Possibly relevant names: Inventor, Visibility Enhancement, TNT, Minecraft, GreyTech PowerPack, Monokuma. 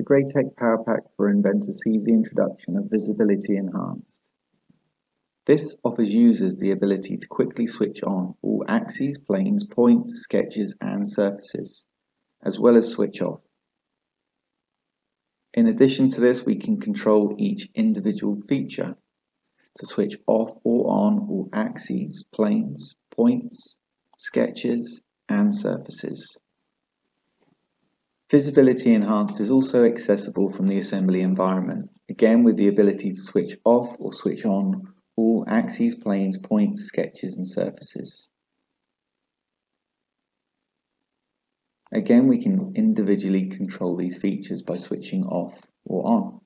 The GreyTech PowerPack for Inventor sees the introduction of Visibility Enhanced. This offers users the ability to quickly switch on all axes, planes, points, sketches and surfaces, as well as switch off. In addition to this, we can control each individual feature to switch off or on all axes, planes, points, sketches and surfaces. Visibility Enhanced is also accessible from the assembly environment, again with the ability to switch off or switch on all axes, planes, points, sketches and surfaces. Again, we can individually control these features by switching off or on.